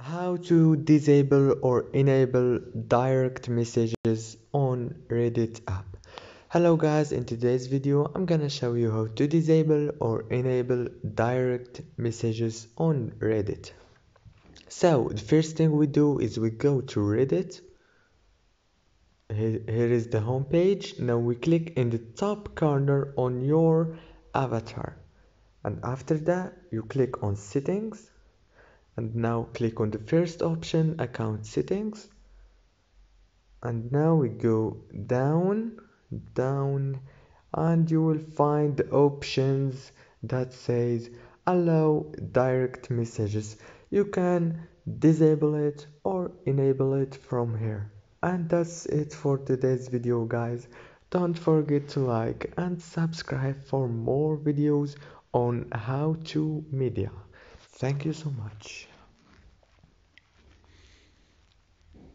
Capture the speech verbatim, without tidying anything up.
How to disable or enable direct messages on Reddit app. Hello guys, in today's video I'm gonna show you how to disable or enable direct messages on Reddit. So the first thing we do is we go to Reddit. Here, here is the home page. Now we click in the top corner on your avatar, and after that you click on settings. And now click on the first option, account settings. And now we go down, down, and you will find the options that says allow direct messages. You can disable it or enable it from here. And that's it for today's video, guys. Don't forget to like and subscribe for more videos on how to media. Thank you so much.